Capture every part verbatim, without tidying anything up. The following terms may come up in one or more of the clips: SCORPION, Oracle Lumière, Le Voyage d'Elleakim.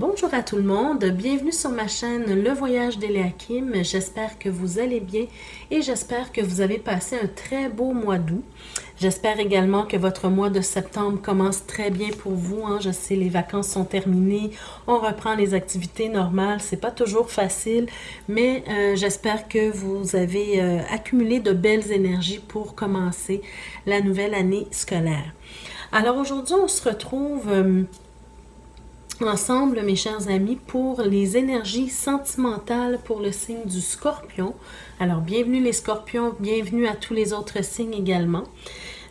Bonjour à tout le monde, bienvenue sur ma chaîne Le Voyage d'Elleakim. J'espère que vous allez bien et j'espère que vous avez passé un très beau mois d'août. J'espère également que votre mois de septembre commence très bien pour vous. Hein. Je sais, les vacances sont terminées, on reprend les activités normales, c'est pas toujours facile, mais euh, j'espère que vous avez euh, accumulé de belles énergies pour commencer la nouvelle année scolaire. Alors aujourd'hui, on se retrouve... Euh, ensemble, mes chers amis, pour les énergies sentimentales pour le signe du scorpion. Alors, bienvenue les scorpions, bienvenue à tous les autres signes également.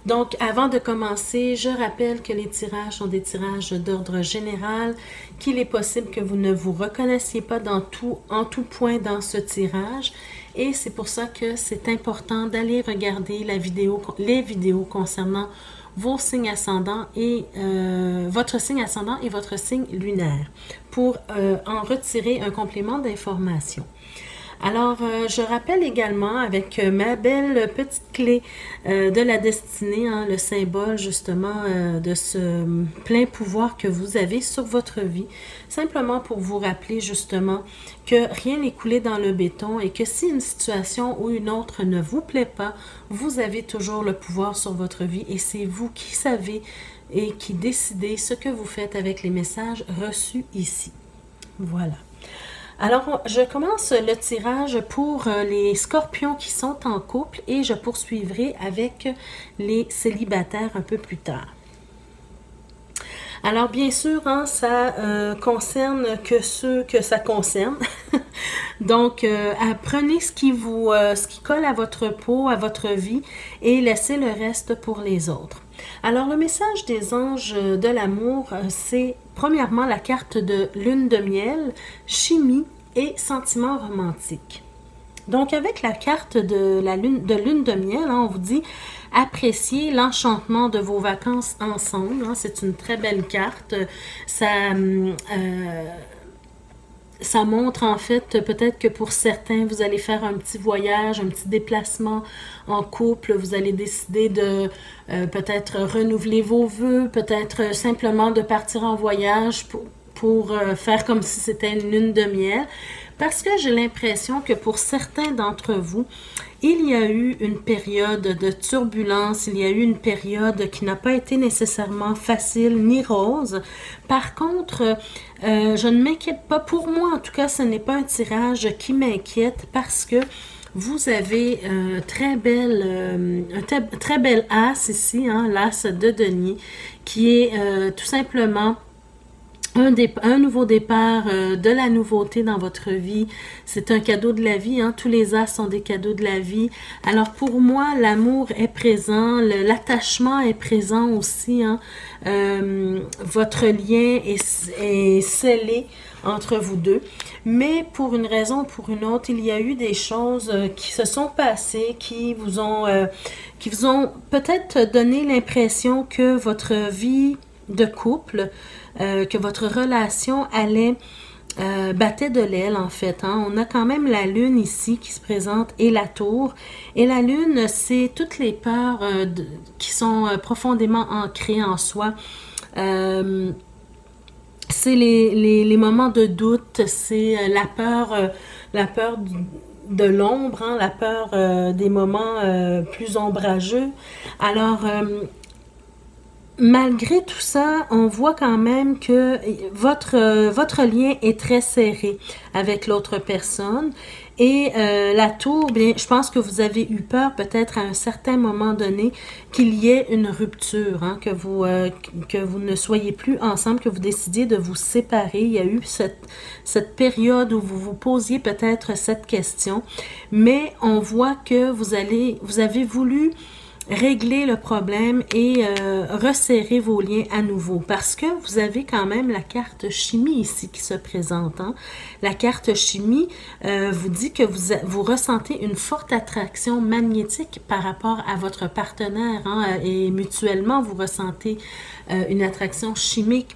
Donc, avant de commencer, je rappelle que les tirages sont des tirages d'ordre général, qu'il est possible que vous ne vous reconnaissiez pas dans tout, en tout point dans ce tirage. Et c'est pour ça que c'est important d'aller regarder la vidéo, les vidéos concernant vos signes ascendants et euh, votre signe ascendant et votre signe lunaire pour euh, en retirer un complément d'information. Alors, euh, je rappelle également avec euh, ma belle petite clé euh, de la destinée, hein, le symbole justement euh, de ce plein pouvoir que vous avez sur votre vie, simplement pour vous rappeler justement que rien n'est coulé dans le béton et que si une situation ou une autre ne vous plaît pas, vous avez toujours le pouvoir sur votre vie et c'est vous qui savez et qui décidez ce que vous faites avec les messages reçus ici. Voilà. Alors, je commence le tirage pour les scorpions qui sont en couple et je poursuivrai avec les célibataires un peu plus tard. Alors, bien sûr, hein, ça euh, concerne que ceux que ça concerne. Donc, euh, apprenez ce qui vous, euh, ce qui colle à votre peau, à votre vie et laissez le reste pour les autres. Alors, le message des anges de l'amour, c'est premièrement la carte de lune de miel, chimie et sentiments romantiques. Donc, avec la carte de la lune de, lune de miel, hein, on vous dit « Appréciez l'enchantement de vos vacances ensemble hein, ». C'est une très belle carte. Ça... Euh, Ça montre en fait, peut-être que pour certains, vous allez faire un petit voyage, un petit déplacement en couple. Vous allez décider de euh, peut-être renouveler vos vœux, peut-être simplement de partir en voyage pour, pour euh, faire comme si c'était une lune de miel. Parce que j'ai l'impression que pour certains d'entre vous, il y a eu une période de turbulence, il y a eu une période qui n'a pas été nécessairement facile ni rose. Par contre, euh, je ne m'inquiète pas. Pour moi, en tout cas, ce n'est pas un tirage qui m'inquiète parce que vous avez euh, très belle, euh, un très bel as ici, hein, l'as de denier, qui est euh, tout simplement... Un, un nouveau départ, euh, de la nouveauté dans votre vie. C'est un cadeau de la vie. Hein? Tous les as sont des cadeaux de la vie. Alors pour moi, l'amour est présent, l'attachement est présent aussi. Hein? Euh, votre lien est, est scellé entre vous deux. Mais pour une raison ou pour une autre, il y a eu des choses qui se sont passées, qui vous ont, euh, qui vous ont peut-être donné l'impression que votre vie de couple... Euh, que votre relation allait euh, battait de l'aile en fait. Hein? On a quand même la lune ici qui se présente et la tour. Et la lune, c'est toutes les peurs euh, de, qui sont euh, profondément ancrées en soi. Euh, c'est les, les, les moments de doute, c'est euh, la peur, euh, la peur du, de l'ombre, hein? La peur euh, des moments euh, plus ombrageux. Alors, euh, malgré tout ça, on voit quand même que votre, votre lien est très serré avec l'autre personne. Et euh, la tour, bien, je pense que vous avez eu peur peut-être à un certain moment donné qu'il y ait une rupture, hein, que vous, euh, que vous ne soyez plus ensemble, que vous décidiez de vous séparer. Il y a eu cette, cette période où vous vous posiez peut-être cette question, mais on voit que vous, allez, vous avez voulu... régler le problème et euh, resserrer vos liens à nouveau parce que vous avez quand même la carte chimie ici qui se présente. Hein? La carte chimie euh, vous dit que vous, vous ressentez une forte attraction magnétique par rapport à votre partenaire hein? Et mutuellement vous ressentez euh, une attraction chimique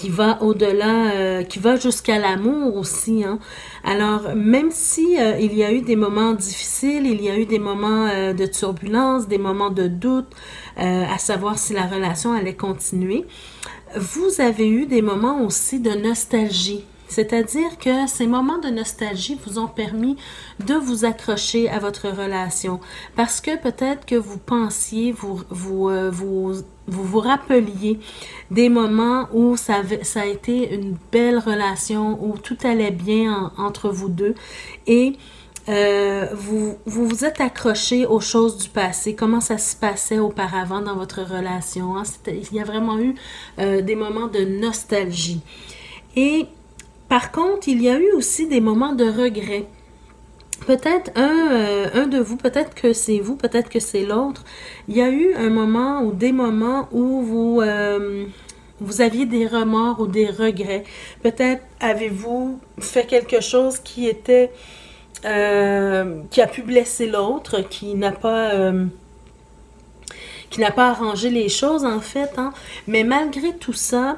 qui va au-delà, euh, qui va jusqu'à l'amour aussi. Hein? Alors, même si euh, il y a eu des moments difficiles, il y a eu des moments euh, de turbulence, des moments de doute, euh, à savoir si la relation allait continuer, Vous avez eu des moments aussi de nostalgie. C'est-à-dire que ces moments de nostalgie vous ont permis de vous accrocher à votre relation. Parce que peut-être que vous pensiez, vous vous, euh, vous, vous vous rappeliez des moments où ça, ça a été une belle relation, où tout allait bien en, entre vous deux. Et euh, vous, vous vous êtes accroché aux choses du passé, comment ça se passait auparavant dans votre relation. Hein? Il y a vraiment eu euh, des moments de nostalgie. Et... par contre, il y a eu aussi des moments de regret. Peut-être un, euh, un de vous, peut-être que c'est vous, peut-être que c'est l'autre. Il y a eu un moment ou des moments où vous, euh, vous aviez des remords ou des regrets. Peut-être avez-vous fait quelque chose qui était euh, qui a pu blesser l'autre, qui n'a pas... Euh, qui n'a pas arrangé les choses, en fait. Hein? Mais malgré tout ça...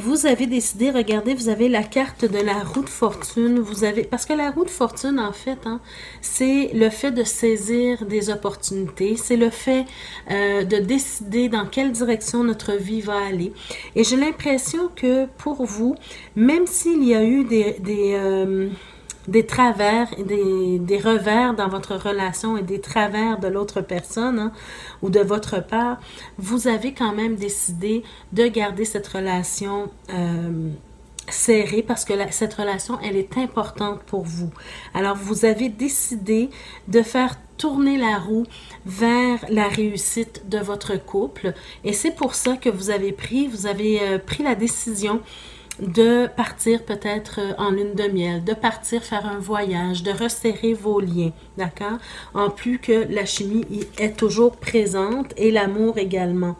vous avez décidé, regardez, vous avez la carte de la roue de fortune, vous avez, parce que la roue de fortune, en fait, hein, c'est le fait de saisir des opportunités, c'est le fait euh, de décider dans quelle direction notre vie va aller. Et j'ai l'impression que pour vous, même s'il y a eu des, des, euh, des travers, des, des revers dans votre relation et des travers de l'autre personne, hein, ou de votre part, vous avez quand même décidé de garder cette relation euh, serrée parce que la, cette relation, elle est importante pour vous. Alors, vous avez décidé de faire tourner la roue vers la réussite de votre couple et c'est pour ça que vous avez pris, vous avez euh, pris la décision de partir peut-être en lune de miel, de partir faire un voyage, de resserrer vos liens, d'accord? En plus que la chimie est toujours présente et l'amour également.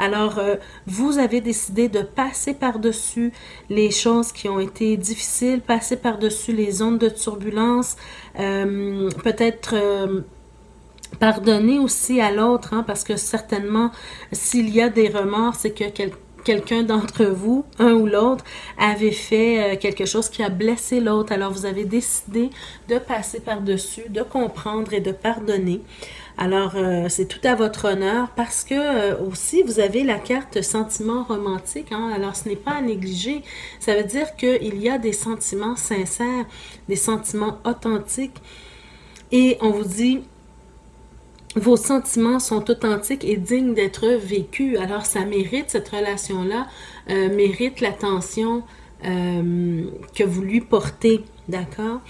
Alors, euh, vous avez décidé de passer par-dessus les choses qui ont été difficiles, passer par-dessus les zones de turbulence, euh, peut-être... Euh, pardonner aussi à l'autre, hein, parce que certainement, s'il y a des remords, c'est que quelqu'un quelqu'un d'entre vous, un ou l'autre, avait fait quelque chose qui a blessé l'autre. Alors, vous avez décidé de passer par-dessus, de comprendre et de pardonner. Alors, euh, c'est tout à votre honneur parce que, euh, aussi, vous avez la carte sentiment romantique. Hein? Alors, ce n'est pas à négliger. Ça veut dire qu'il y a des sentiments sincères, des sentiments authentiques. Et on vous dit... vos sentiments sont authentiques et dignes d'être vécus. Alors, ça mérite, cette relation-là, euh, mérite l'attention euh, que vous lui portez, d'accord?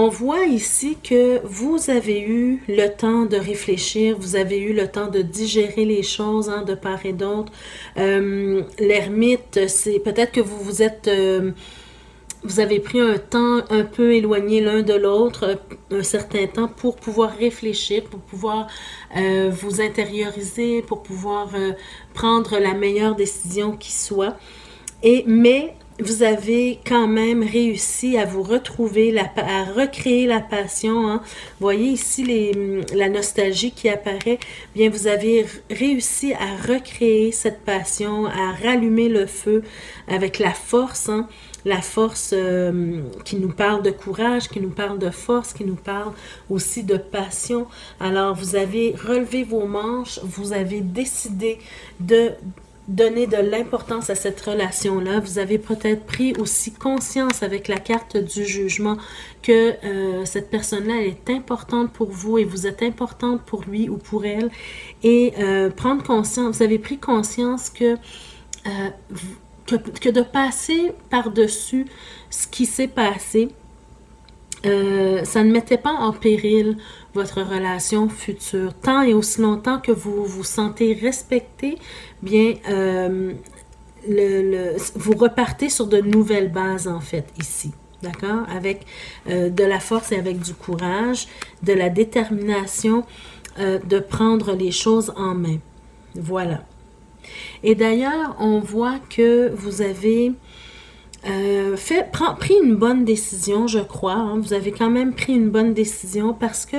On voit ici que vous avez eu le temps de réfléchir, vous avez eu le temps de digérer les choses, hein, de part et d'autre. Euh, L'ermite, c'est peut-être que vous vous êtes... Euh, vous avez pris un temps un peu éloigné l'un de l'autre, un certain temps, pour pouvoir réfléchir, pour pouvoir euh, vous intérioriser, pour pouvoir euh, prendre la meilleure décision qui soit. Et, mais vous avez quand même réussi à vous retrouver, la, à recréer la passion. Hein. Vous voyez ici les, la nostalgie qui apparaît. Bien, vous avez réussi à recréer cette passion, à rallumer le feu avec la force, hein. La force euh, qui nous parle de courage, qui nous parle de force, qui nous parle aussi de passion. Alors, vous avez relevé vos manches, vous avez décidé de donner de l'importance à cette relation-là. Vous avez peut-être pris aussi conscience avec la carte du jugement que euh, cette personne-là est importante pour vous et vous êtes importante pour lui ou pour elle. Et euh, prendre conscience, vous avez pris conscience que... Euh, vous, Que, que de passer par-dessus ce qui s'est passé, euh, ça ne mettait pas en péril votre relation future. Tant et aussi longtemps que vous vous sentez respecté, bien, euh, le, le, vous repartez sur de nouvelles bases, en fait, ici. D'accord? Avec euh, de la force et avec du courage, de la détermination euh, de prendre les choses en main. Voilà. Et d'ailleurs, on voit que vous avez euh, fait, pr- pris une bonne décision, je crois. Hein. Vous avez quand même pris une bonne décision parce que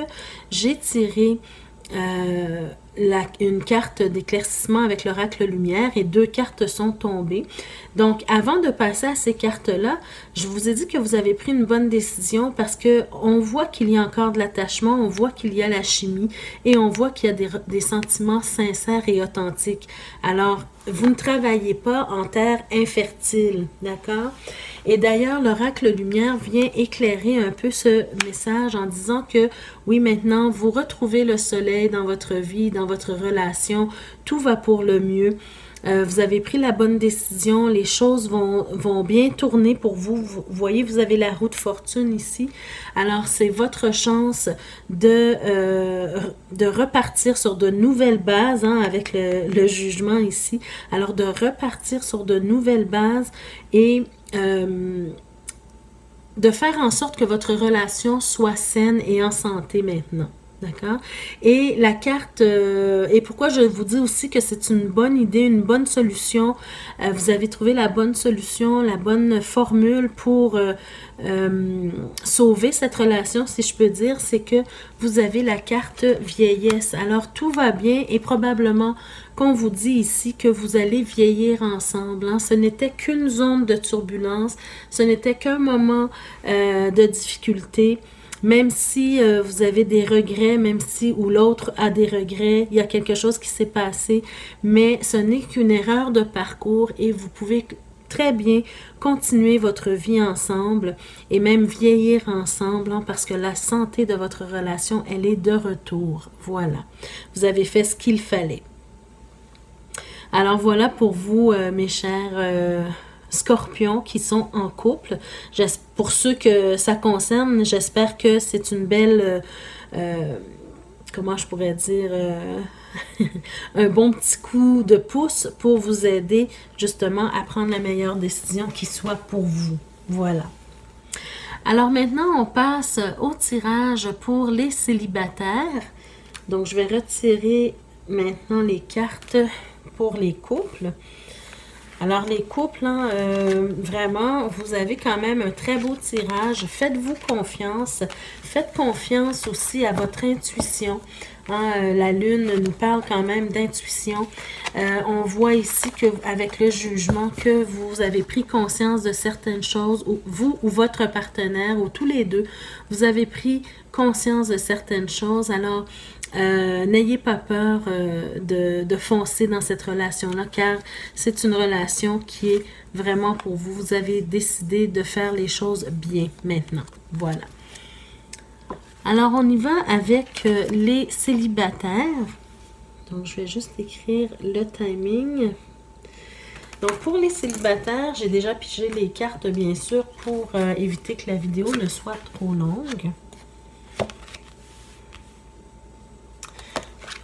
j'ai tiré euh, la, une carte d'éclaircissement avec l'oracle lumière et deux cartes sont tombées. Donc, avant de passer à ces cartes-là, je vous ai dit que vous avez pris une bonne décision parce qu'on voit qu'il y a encore de l'attachement, on voit qu'il y a la chimie et on voit qu'il y a des, des sentiments sincères et authentiques. Alors, vous ne travaillez pas en terre infertile, d'accord? Et d'ailleurs, l'oracle lumière vient éclairer un peu ce message en disant que, oui, maintenant, vous retrouvez le soleil dans votre vie, dans votre relation, tout va pour le mieux. Euh, vous avez pris la bonne décision, les choses vont, vont bien tourner pour vous. Vous voyez, vous avez la roue de fortune ici. Alors, c'est votre chance de, euh, de repartir sur de nouvelles bases, hein, avec le, le jugement ici. Alors, de repartir sur de nouvelles bases et... Euh, de faire en sorte que votre relation soit saine et en santé maintenant, d'accord? Et la carte, euh, et pourquoi je vous dis aussi que c'est une bonne idée, une bonne solution, euh, vous avez trouvé la bonne solution, la bonne formule pour euh, euh, sauver cette relation, si je peux dire, c'est que vous avez la carte vieillesse. Alors, tout va bien et probablement... qu'on vous dit ici que vous allez vieillir ensemble. Hein? Ce n'était qu'une zone de turbulence, ce n'était qu'un moment euh, de difficulté. Même si euh, vous avez des regrets, même si ou l'autre a des regrets, il y a quelque chose qui s'est passé, mais ce n'est qu'une erreur de parcours et vous pouvez très bien continuer votre vie ensemble et même vieillir ensemble, hein, parce que la santé de votre relation, elle est de retour. Voilà, vous avez fait ce qu'il fallait. Alors voilà pour vous, euh, mes chers euh, scorpions qui sont en couple. Pour ceux que ça concerne, j'espère que c'est une belle... Euh, euh, comment je pourrais dire... Euh, un bon petit coup de pouce pour vous aider justement à prendre la meilleure décision qui soit pour vous. Voilà. Alors maintenant, on passe au tirage pour les célibataires. Donc je vais retirer maintenant les cartes... pour les couples. Alors les couples, hein, euh, vraiment, vous avez quand même un très beau tirage. Faites-vous confiance. Faites confiance aussi à votre intuition. Hein, euh, la lune nous parle quand même d'intuition. Euh, on voit ici que avec le jugement que vous avez pris conscience de certaines choses, ou vous ou votre partenaire, ou tous les deux, vous avez pris conscience de certaines choses. Alors, Euh, n'ayez pas peur euh, de, de foncer dans cette relation-là, car c'est une relation qui est vraiment pour vous. Vous avez décidé de faire les choses bien maintenant. Voilà. Alors, on y va avec euh, les célibataires. Donc, je vais juste écrire le timing. Donc, pour les célibataires, j'ai déjà pigé les cartes, bien sûr, pour euh, éviter que la vidéo ne soit trop longue.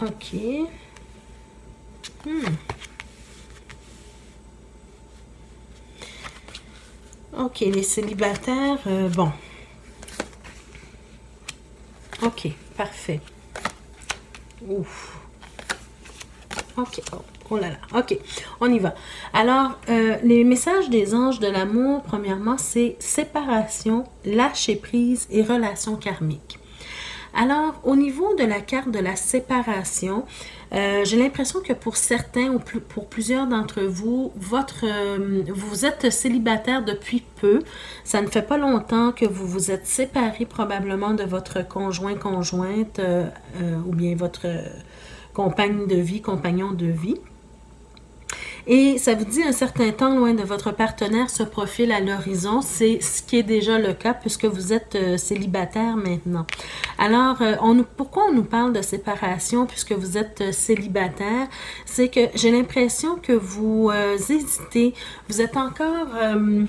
OK. Hmm. OK, les célibataires, euh, bon. OK, parfait. Ouf. OK, oh, oh là là. OK, on y va. Alors, euh, les messages des anges de l'amour, premièrement, c'est séparation, lâcher prise et relations karmiques. Alors, au niveau de la carte de la séparation, euh, j'ai l'impression que pour certains ou plus, pour plusieurs d'entre vous, votre, euh, vous êtes célibataire depuis peu. Ça ne fait pas longtemps que vous vous êtes séparé probablement de votre conjoint, conjointe euh, euh, ou bien votre compagne de vie, compagnon de vie. Et ça vous dit un certain temps loin de votre partenaire se profile à l'horizon. C'est ce qui est déjà le cas puisque vous êtes euh, célibataire maintenant. Alors, euh, on nous, pourquoi on nous parle de séparation puisque vous êtes euh, célibataire? C'est que j'ai l'impression que vous euh, hésitez. Vous êtes encore... Euh,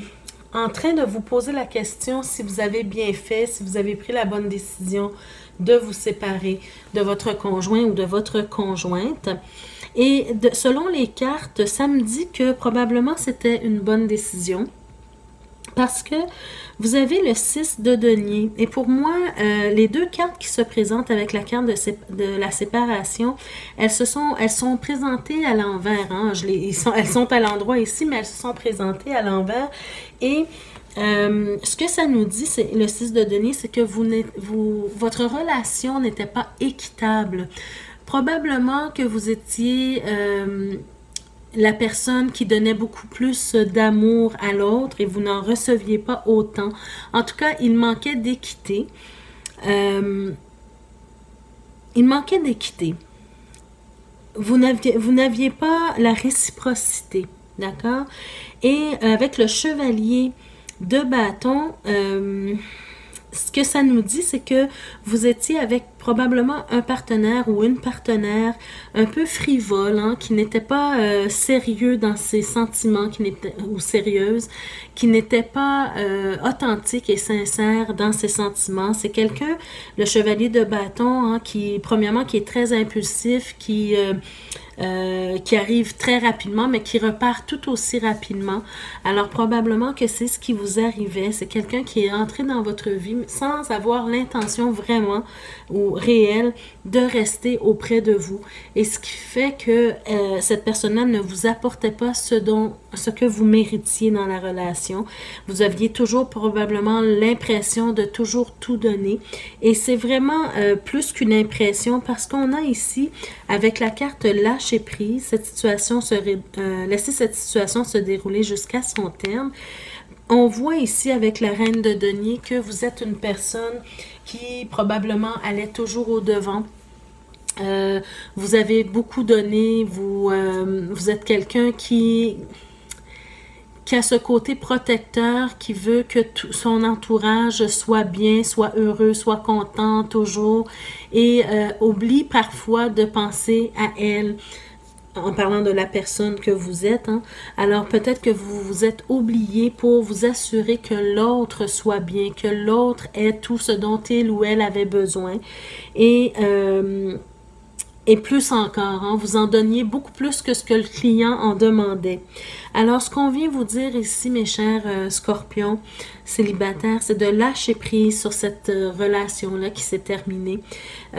en train de vous poser la question si vous avez bien fait, si vous avez pris la bonne décision de vous séparer de votre conjoint ou de votre conjointe. Et de, selon les cartes, ça me dit que probablement c'était une bonne décision parce que vous avez le six de denier. Et pour moi, euh, les deux cartes qui se présentent avec la carte de, sé de la séparation, elles, se sont, elles sont présentées à l'envers. Hein? Sont, elles sont à l'endroit ici, mais elles se sont présentées à l'envers. Et euh, ce que ça nous dit, c'est le six de denier, c'est que vous, vous, votre relation n'était pas équitable. Probablement que vous étiez euh, la personne qui donnait beaucoup plus d'amour à l'autre et vous n'en receviez pas autant. En tout cas, il manquait d'équité. Euh, il manquait d'équité. Vous n'aviez pas la réciprocité, d'accord? Et avec le chevalier de bâton, euh, ce que ça nous dit, c'est que vous étiez avec probablement un partenaire ou une partenaire un peu frivole, hein, qui n'était pas euh, sérieux dans ses sentiments, qui n'était, ou sérieuse, qui n'était pas euh, authentique et sincère dans ses sentiments. C'est quelqu'un, le chevalier de bâton, hein, qui, premièrement, qui est très impulsif, qui... Euh, Euh, qui arrive très rapidement, mais qui repart tout aussi rapidement. Alors, probablement que c'est ce qui vous arrivait. C'est quelqu'un qui est entré dans votre vie sans avoir l'intention vraiment ou réelle de rester auprès de vous. Et ce qui fait que euh, cette personne-là ne vous apportait pas ce dont, ce que vous méritiez dans la relation. Vous aviez toujours probablement l'impression de toujours tout donner. Et c'est vraiment euh, plus qu'une impression, parce qu'on a ici, avec la carte lâche, et prise, cette situation serait, euh, laisser cette situation se dérouler jusqu'à son terme. On voit ici avec la reine de denier que vous êtes une personne qui probablement allait toujours au devant. Euh, vous avez beaucoup donné, vous, euh, vous êtes quelqu'un qui... qui a ce côté protecteur, qui veut que tout son entourage soit bien, soit heureux, soit content toujours, et euh, oublie parfois de penser à elle, en parlant de la personne que vous êtes. Hein. Alors peut-être que vous vous êtes oublié pour vous assurer que l'autre soit bien, que l'autre ait tout ce dont il ou elle avait besoin, et... Euh, Et plus encore, hein, vous en donniez beaucoup plus que ce que le client en demandait. Alors, ce qu'on vient vous dire ici, mes chers euh, scorpions célibataires, c'est de lâcher prise sur cette euh, relation-là qui s'est terminée.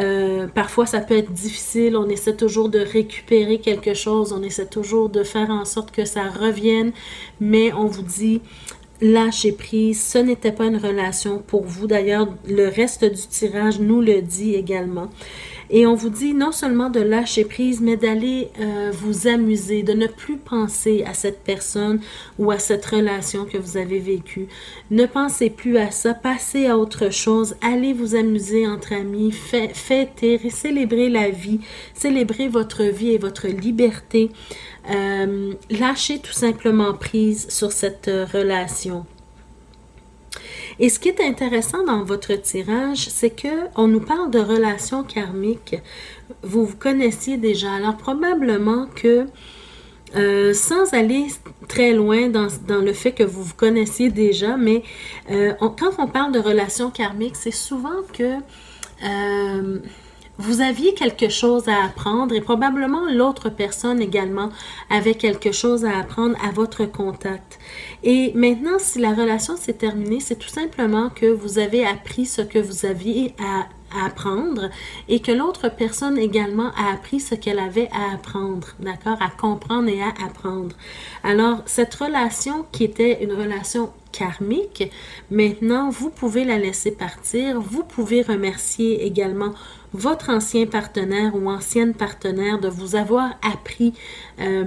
Euh, parfois, ça peut être difficile, on essaie toujours de récupérer quelque chose, on essaie toujours de faire en sorte que ça revienne, mais on vous dit... Lâchez prise, ce n'était pas une relation pour vous. D'ailleurs, le reste du tirage nous le dit également. Et on vous dit non seulement de lâcher prise, mais d'aller euh, vous amuser, de ne plus penser à cette personne ou à cette relation que vous avez vécue. Ne pensez plus à ça, passez à autre chose, allez vous amuser entre amis, fêtez, célébrez la vie, célébrez votre vie et votre liberté. Euh, lâchez tout simplement prise sur cette euh, relation. Et ce qui est intéressant dans votre tirage, c'est que on nous parle de relations karmiques. Vous vous connaissiez déjà, alors probablement que Euh, sans aller très loin dans, dans le fait que vous vous connaissiez déjà, mais euh, on, quand on parle de relations karmiques, c'est souvent que euh, vous aviez quelque chose à apprendre, et probablement l'autre personne également avait quelque chose à apprendre à votre contact. Et maintenant, si la relation s'est terminée, c'est tout simplement que vous avez appris ce que vous aviez à apprendre. À apprendre, et que l'autre personne également a appris ce qu'elle avait à apprendre, d'accord, à comprendre et à apprendre. Alors, cette relation qui était une relation karmique, maintenant, vous pouvez la laisser partir, vous pouvez remercier également votre ancien partenaire ou ancienne partenaire de vous avoir appris euh,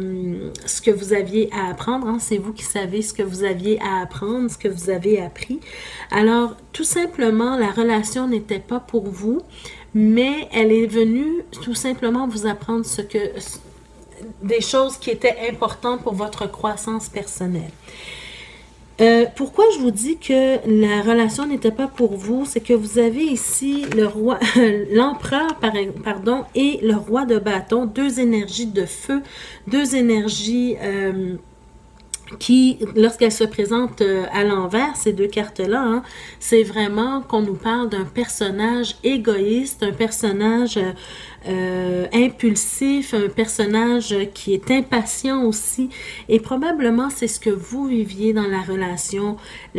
ce que vous aviez à apprendre. Hein. C'est vous qui savez ce que vous aviez à apprendre, ce que vous avez appris. Alors, tout simplement, la relation n'était pas pour vous, mais elle est venue tout simplement vous apprendre ce que, des choses qui étaient importantes pour votre croissance personnelle. Euh, pourquoi je vous dis que la relation n'était pas pour vous, c'est que vous avez ici le roi, l'empereur, pardon, et le roi de bâton, deux énergies de feu, deux énergies euh, qui, lorsqu'elles se présentent à l'envers, ces deux cartes-là, hein, c'est vraiment qu'on nous parle d'un personnage égoïste, un personnage euh, Euh, impulsif, un personnage qui est impatient aussi, et probablement c'est ce que vous viviez dans la relation.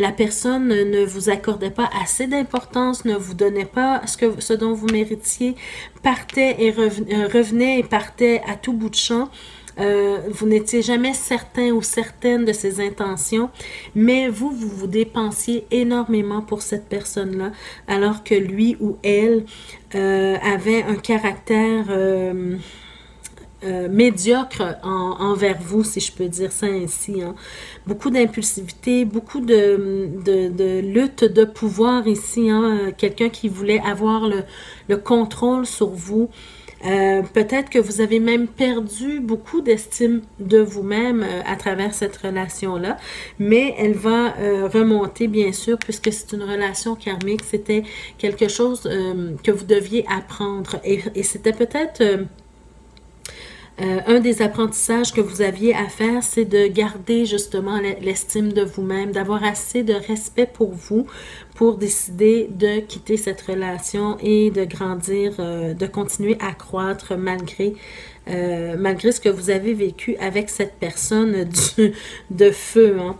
La personne ne vous accordait pas assez d'importance, ne vous donnait pas ce, que, ce dont vous méritiez, partait et revenait, revenait et partait à tout bout de champ. euh, vous n'étiez jamais certain ou certaine de ses intentions, mais vous, vous vous dépensiez énormément pour cette personne-là, alors que lui ou elle euh, avait un caractère euh, euh, médiocre en, envers vous, si je peux dire ça ainsi, hein. Beaucoup d'impulsivité, beaucoup de, de, de lutte de pouvoir ici, hein. Quelqu'un qui voulait avoir le, le contrôle sur vous. Euh, peut-être que vous avez même perdu beaucoup d'estime de vous-même euh, à travers cette relation-là, mais elle va euh, remonter, bien sûr, puisque c'est une relation karmique, c'était quelque chose euh, que vous deviez apprendre, et, et c'était peut-être... Euh, Euh, un des apprentissages que vous aviez à faire, c'est de garder justement l'estime de vous-même, d'avoir assez de respect pour vous pour décider de quitter cette relation et de grandir, euh, de continuer à croître malgré, euh, malgré ce que vous avez vécu avec cette personne du, de feu, hein.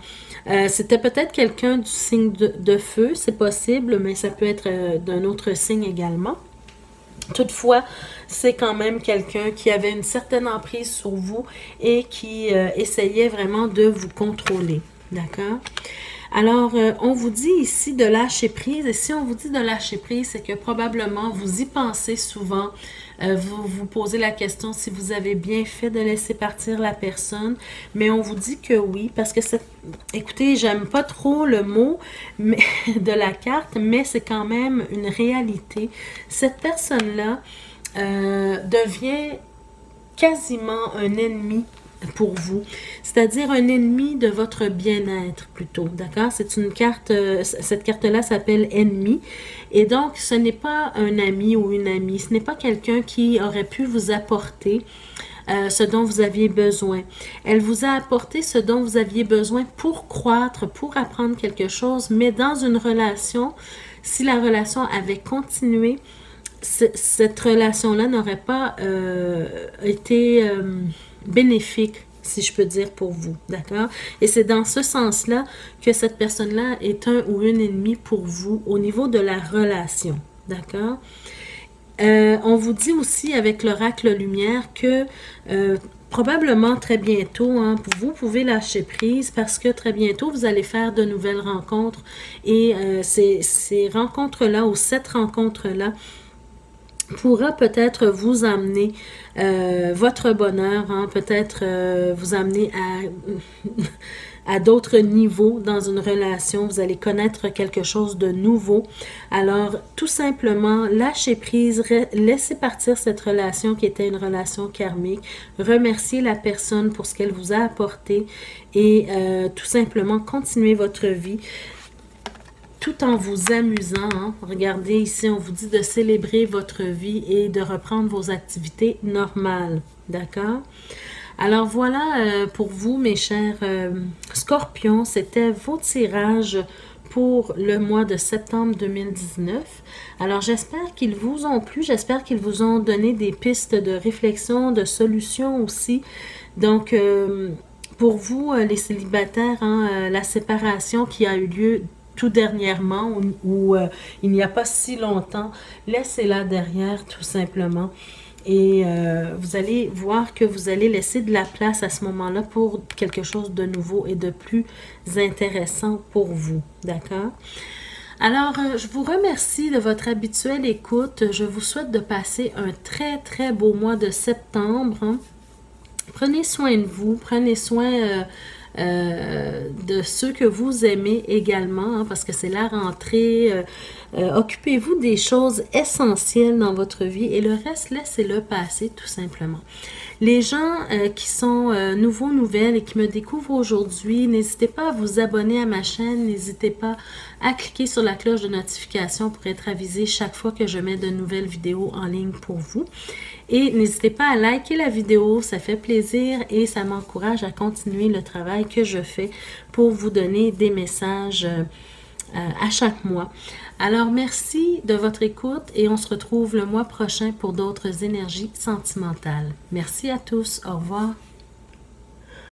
Euh, c'était peut-être quelqu'un du signe de, de feu, c'est possible, mais ça peut être euh, d'un autre signe également. Toutefois, c'est quand même quelqu'un qui avait une certaine emprise sur vous et qui euh, essayait vraiment de vous contrôler, d'accord? Alors, euh, on vous dit ici de lâcher prise, et si on vous dit de lâcher prise, c'est que probablement vous y pensez souvent, euh, vous vous posez la question si vous avez bien fait de laisser partir la personne, mais on vous dit que oui, parce que cette... Écoutez, j'aime pas trop le mot mais, de la carte, mais c'est quand même une réalité. Cette personne-là euh, devient quasiment un ennemi pour vous, c'est-à-dire un ennemi de votre bien-être plutôt, d'accord? C'est une carte, euh, cette carte-là s'appelle « Ennemi » et donc ce n'est pas un ami ou une amie, ce n'est pas quelqu'un qui aurait pu vous apporter euh, ce dont vous aviez besoin. Elle vous a apporté ce dont vous aviez besoin pour croître, pour apprendre quelque chose, mais dans une relation, si la relation avait continué, cette relation-là n'aurait pas euh, été... Euh, bénéfique, si je peux dire, pour vous, d'accord? Et c'est dans ce sens-là que cette personne-là est un ou une ennemie pour vous au niveau de la relation, d'accord? Euh, on vous dit aussi avec l'oracle Lumière que euh, probablement très bientôt, hein, vous pouvez lâcher prise parce que très bientôt, vous allez faire de nouvelles rencontres et euh, ces, ces rencontres-là ou cette rencontre-là pourra peut-être vous amener euh, votre bonheur, hein, peut-être euh, vous amener à, à d'autres niveaux dans une relation, vous allez connaître quelque chose de nouveau. Alors, tout simplement, lâchez prise, laissez partir cette relation qui était une relation karmique, remerciez la personne pour ce qu'elle vous a apporté et euh, tout simplement, continuez votre vie. Tout en vous amusant, hein. Regardez ici, on vous dit de célébrer votre vie et de reprendre vos activités normales, d'accord? Alors voilà euh, pour vous, mes chers euh, scorpions, c'était vos tirages pour le mois de septembre deux mille dix-neuf. Alors j'espère qu'ils vous ont plu, j'espère qu'ils vous ont donné des pistes de réflexion, de solutions aussi, donc... Euh, pour vous, euh, les célibataires, hein, euh, la séparation qui a eu lieu tout dernièrement ou, ou euh, il n'y a pas si longtemps, laissez-la derrière tout simplement et euh, vous allez voir que vous allez laisser de la place à ce moment-là pour quelque chose de nouveau et de plus intéressant pour vous, d'accord? Alors, je vous remercie de votre habituelle écoute, je vous souhaite de passer un très très beau mois de septembre, hein. Prenez soin de vous, prenez soin... Euh, Euh, de ceux que vous aimez également, hein, parce que c'est la rentrée. Euh, euh, occupez-vous des choses essentielles dans votre vie et le reste, laissez-le passer tout simplement. Les gens euh, qui sont euh, nouveaux, nouvelles et qui me découvrent aujourd'hui, n'hésitez pas à vous abonner à ma chaîne, n'hésitez pas à cliquer sur la cloche de notification pour être avisé chaque fois que je mets de nouvelles vidéos en ligne pour vous. Et n'hésitez pas à liker la vidéo, ça fait plaisir et ça m'encourage à continuer le travail que je fais pour vous donner des messages euh, à chaque mois. Alors merci de votre écoute et on se retrouve le mois prochain pour d'autres énergies sentimentales. Merci à tous, au revoir.